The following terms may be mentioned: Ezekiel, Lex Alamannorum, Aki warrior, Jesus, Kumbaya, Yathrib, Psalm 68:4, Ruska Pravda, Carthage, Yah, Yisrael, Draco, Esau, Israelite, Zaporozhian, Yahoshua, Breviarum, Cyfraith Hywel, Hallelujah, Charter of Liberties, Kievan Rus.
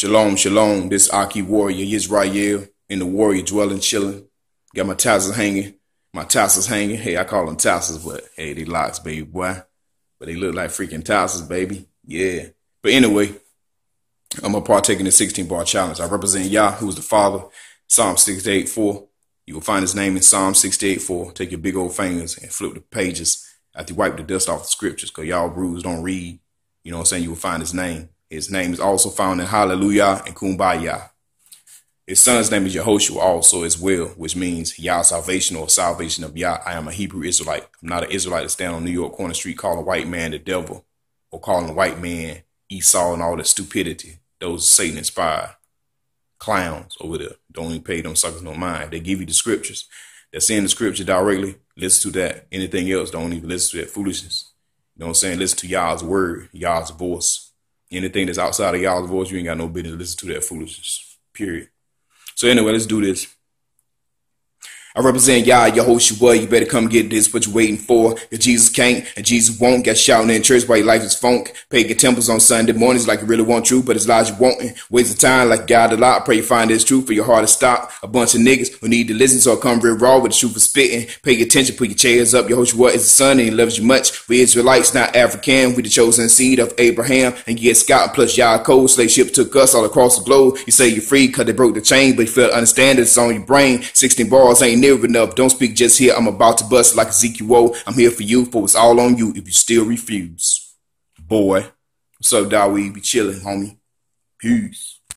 Shalom, shalom. This Aki warrior, Yisrael, in the warrior dwelling, chilling. Got my tassels hanging. My tassels hanging. Hey, I call them tassels, but hey, they locks, baby boy. But they look like freaking tassels, baby. Yeah. But anyway, I'm going to partake in the 16-bar challenge. I represent Yah, who's the Father. Psalm 68:4. You will find his name in Psalm 68:4. Take your big old fingers and flip the pages after you wipe the dust off the scriptures, because y'all bruised don't read. You know what I'm saying? You will find his name. His name is also found in Hallelujah and Kumbaya. His son's name is Yahoshua also as well, which means Yah salvation or salvation of Yah. I am a Hebrew Israelite. I'm not an Israelite to stand on New York corner street calling a white man the devil or calling a white man Esau and all that stupidity. Those Satan inspired clowns over there. Don't even pay them suckers no mind. They give you the scriptures. That's in the scripture directly. Listen to that. Anything else, don't even listen to that foolishness. You know what I'm saying? Listen to Yah's word, Yah's voice. Anything that's outside of y'all's voice, you ain't got no business to listen to that foolishness, period. So anyway, let's do this. I represent Yah, Yahoshua. You better come get this, what you waiting for. If Jesus can't and Jesus won't, got shouting in church while your life is funk. Pagan temples on Sunday mornings like you really want truth, but it's lies you wanting. Waste of time like God a lot. Pray you find this truth for your heart to stop. A bunch of niggas who need to listen, so I come real raw with the truth for spitting. Pay attention, put your chairs up. Yahoshua is the son and he loves you much. We Israelites, not African. We the chosen seed of Abraham and get Scott plus Yah cold. Slave ship took us all across the globe. You say you're free because they broke the chain, but you feel understand it's on your brain. 16 bars ain't near enough. Don't speak just here. I'm about to bust like Ezekiel. I'm here for you, for it's all on you if you still refuse. Boy. What's up, dog? We be chilling, homie. Peace.